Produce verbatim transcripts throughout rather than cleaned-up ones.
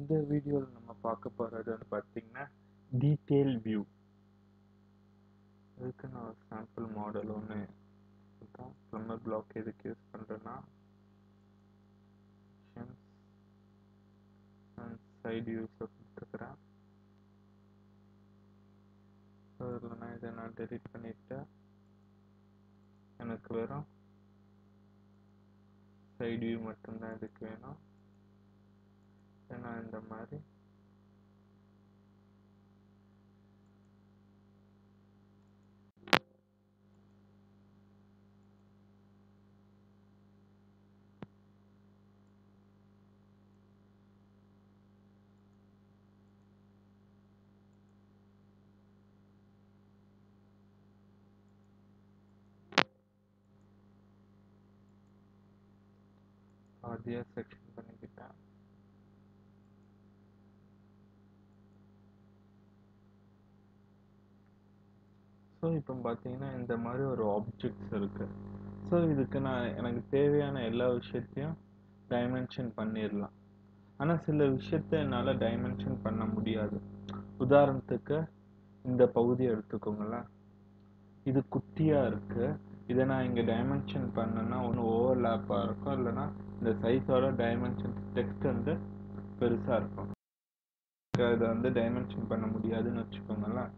இந்த வீடியோவில் நம்ம பார்க்க போகிறது வந்து பார்த்தீங்கன்னா டீட்டெயில் வியூ. இதுக்கு நான் சாம்பிள் மாடல் ஒன்று இருக்கும். ப்ளம்பர் பிளாக் எதுக்கு யூஸ் பண்ணுறேன்னா சைடு யூஸில் கொடுத்துருக்குறேன். அதில் நான் இதை நான் டெலிட் பண்ணிவிட்டேன். எனக்கு வெறும் சைடு வியூ மட்டும்தான் இதுக்கு வேணும். ஏன்னா இந்த மாதிரி பாதியாக செக்ஷன் பண்ணிக்கிட்டேன். ஸோ இப்போ பார்த்தீங்கன்னா இந்த மாதிரி ஒரு ஆப்ஜெக்ட்ஸ் இருக்குது. ஸோ இதுக்கு நான் எனக்கு தேவையான எல்லா விஷயத்தையும் டைமென்ஷன் பண்ணிடலாம். ஆனால் சில விஷயத்தை என்னால் டைமென்ஷன் பண்ண முடியாது. உதாரணத்துக்கு இந்த பகுதியை எடுத்துக்கோங்களேன், இது குட்டியாக இருக்குது. இதை நான் இங்கே டைமென்ஷன் பண்ணேன்னா ஒன்று ஓவர்லேப்பாக இருக்கும், இல்லைனா இந்த சைஸோட டைமென்ஷன் டெக்ஸ்ட் வந்து பெருசாக இருக்கும். இதை வந்து டைமென்ஷன் பண்ண முடியாதுன்னு வச்சுக்கோங்களேன்.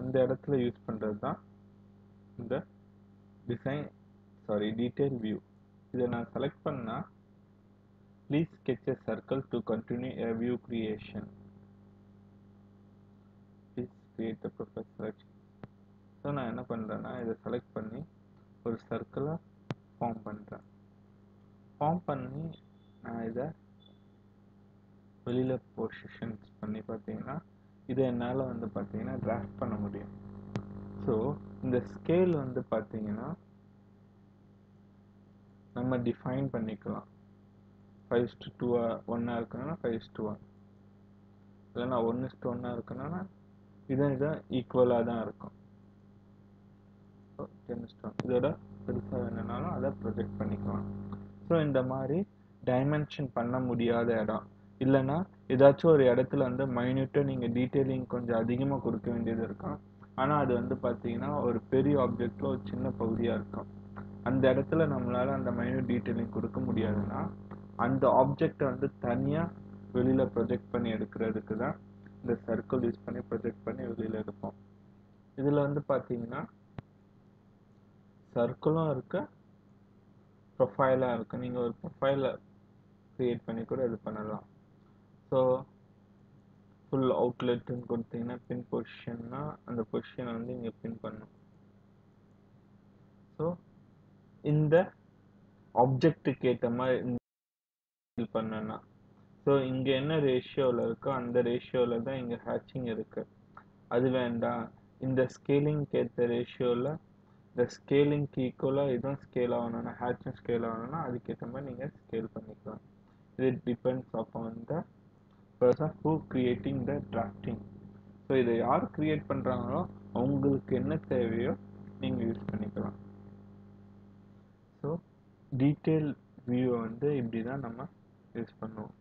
அந்த இடத்துல யூஸ் பண்ணுறது தான் இந்த டிசைன் சாரி டீட்டெயில் வியூ. இதை நான் செலக்ட் பண்ணால் please sketch a circle to continue a view creation. Please create a proper selection. So நான் என்ன பண்ணுறேன்னா இதை செலக்ட் பண்ணி ஒரு சர்க்கிளை ஃபார்ம் பண்ணுறேன். ஃபார்ம் பண்ணி நான் இதை வெளியில் பொசிஷன்ஸ் பண்ணி பார்த்தீங்கன்னா இதை என்னால் வந்து பார்த்தீங்கன்னா டிராஃப்ட் பண்ண முடியும். ஸோ இந்த ஸ்கேல் வந்து பார்த்தீங்கன்னா நம்ம டிஃபைன் பண்ணிக்கலாம். ஃபைவ் இஸ்டு டூவாக ஒன்னாக இருக்கணும்னா ஃபைவ் இஸ்டு ஒன், இல்லைனா ஒன்று இஸ்டு ஒன்னாக இருக்கணும்னா இதை இதை ஈக்குவலாக தான் இருக்கும். ஸோ டென் இஸ்டு ஒன் இதோட பெருசாக வேணும்னாலும் அதை ப்ரொஜெக்ட் பண்ணிக்கலாம். ஸோ இந்த மாதிரி டைமென்ஷன் பண்ண முடியாத இடம், இல்லைனா ஏதாச்சும் ஒரு இடத்துல வந்து மைன்யூட்டாக நீங்கள் டீட்டெயிலிங் கொஞ்சம் அதிகமாக கொடுக்க வேண்டியது இருக்கும். ஆனால் அது வந்து பார்த்தீங்கன்னா ஒரு பெரிய ஆப்ஜெக்டில் ஒரு சின்ன பகுதியாக இருக்கும். அந்த இடத்துல நம்மளால் அந்த மைன்யூட் டீட்டெயிலிங் கொடுக்க முடியாதுன்னா அந்த ஆப்ஜெக்டை வந்து தனியாக வெளியில் ப்ரொஜெக்ட் பண்ணி எடுக்கிறதுக்கு தான் இந்த சர்க்கிள் யூஸ் பண்ணி ப்ரொஜெக்ட் பண்ணி வெளியில் எடுப்போம். இதில் வந்து பார்த்தீங்கன்னா சர்க்கிளும் இருக்குது, ப்ரொஃபைலாக இருக்குது. நீங்கள் ஒரு ப்ரொஃபைலை க்ரியேட் பண்ணி கூட இது பண்ணலாம். ஸோ ஃபுல் அவுட்லெட்டுன்னு கொடுத்தீங்கன்னா பின் பொசிஷன்னா அந்த பொசிஷனை வந்து இங்கே பின் பண்ணும். ஸோ இந்த ஆப்ஜெக்டுக்கு ஏற்ற மாதிரி பண்ணனா ஸோ இங்கே என்ன ரேஷியோவில் இருக்கோ அந்த ரேஷியோவில் தான் இங்கே ஹேட்சிங் இருக்குது. அது வேண்டாம், இந்த ஸ்கேலிங்க்கு ஏற்ற ரேஷியோவில் இந்த ஸ்கேலிங்க்கு ஈக்குவலாக இதுவும் ஸ்கேல் ஆகணும்னா ஹேட்சிங் ஸ்கேல் ஆகணும்னா அதுக்கேற்ற மாதிரி நீங்கள் ஸ்கேல் பண்ணிக்கலாம். இது depends upon the person who creating the drafting. So இதை யார் கிரியேட் பண்ணுறாங்களோ அவங்களுக்கு என்ன தேவையோ நீங்கள் யூஸ் பண்ணிக்கலாம். ஸோ டீட்டெயில் வியூவை வந்து இப்படி தான் நம்ம யூஸ் பண்ணுவோம்.